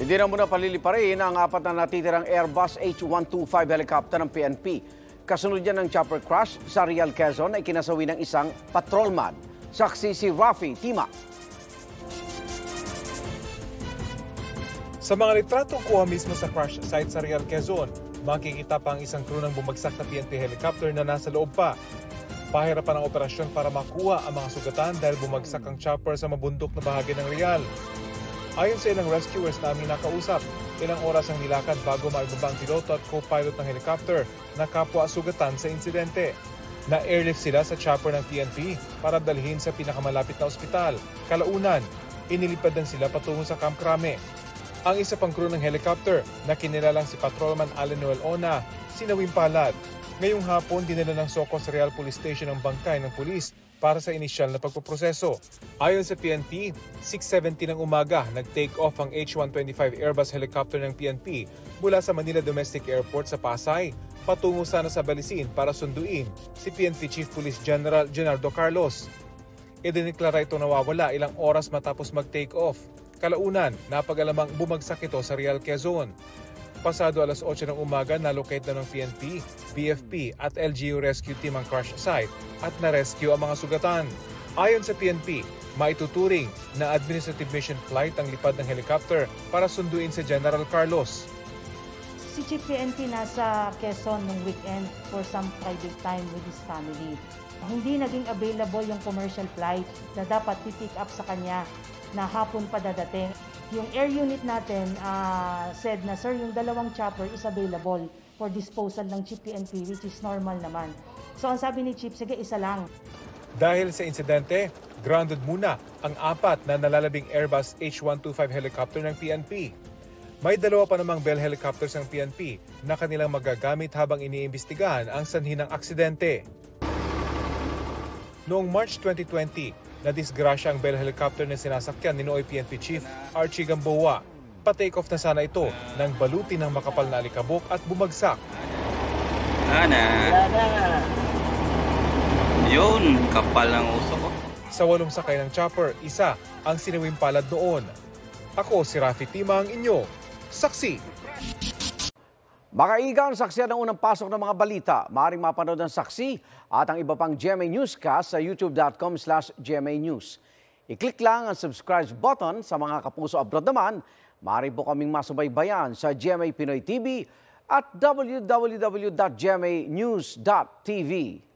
Hindi na muna paliliparin ang apat na natitirang Airbus H-125 helicopter ng PNP. Kasunod yan ng chopper crash sa Real Quezon ay kinasawi ng isang patrolman. Saksi si Rafi Tima. Sa mga litratong kuha mismo sa crash site sa Real Quezon, makikita pa ang isang crew ng bumagsak na PNP helicopter na nasa loob pa. Pahirapan ang operasyon para makuha ang mga sugatan dahil bumagsak ang chopper sa mabundok na bahagi ng Real. Ayon sa ilang rescuers na aming nakausap, ilang oras ang nilakad bago maibaba ang piloto at co-pilot ng helicopter na kapwa sugatan sa insidente. Na-airlift sila sa chopper ng PNP para dalhin sa pinakamalapit na ospital. Kalaunan, inilipad din sila patungo sa Camp Crame. Ang isa pang crew ng helicopter na kinilalang si Patrolman Alan Noel Ona, sinawing palad. Ngayong hapon, dinala ng Socos Real Police Station ang bangkay ng pulis para sa inisyal na pagpoproseso. Ayon sa PNP, 6:70 ng umaga nag-take off ang H-125 Airbus helicopter ng PNP mula sa Manila Domestic Airport sa Pasay patungo sana sa Balisin para sunduin si PNP Chief Police General Leonardo Carlos. Idineklara ito nawawala ilang oras matapos mag-take off. Kalaunan, napag-alamang bumagsak ito sa Real Quezon. Pasado alas 8 ng umaga, nalocate na ng PNP, BFP at LGU rescue team ang crash site at na-rescue ang mga sugatan. Ayon sa PNP, maituturing na administrative mission flight ang lipad ng helicopter para sunduin si General Carlos. Si Chief PNP nasa Quezon noong weekend for some private time with his family. Hindi naging available yung commercial flight na dapat pipick up sa kanya na hapon pa dadating. Yung air unit natin said na, sir, yung dalawang chopper is available for disposal ng Chief PNP, which is normal naman. So ang sabi ni Chief, sige, isa lang. Dahil sa insidente, grounded muna ang apat na nalalabing Airbus H-125 helicopter ng PNP. May dalawa pa namang Bell helicopters ng PNP na kanilang magagamit habang iniimbestigahan ang sanhi ng aksidente. Noong March 2020, nadisgrasya ang Bell helicopter na sinasakyan ni Nooy PNP Chief Archie Gamboa. Pa-take off na sana ito nang baluti ng makapal na alikabok at bumagsak. Yun, kapal ng uso ko. Sa 8 sakay ng chopper, isa ang sinawing palad noon. Ako si Rafi Tima, ang inyo saksi. Makaigang saksi ng unang pasok ng mga balita. Maaaring mapanood ang saksi at ang iba pang GMA Newscast sa youtube.com/GMA News. I-click lang ang subscribe button. Sa mga Kapuso abroad naman, maaari po kaming masubaybayan sa GMA Pinoy TV at www.gmanews.tv.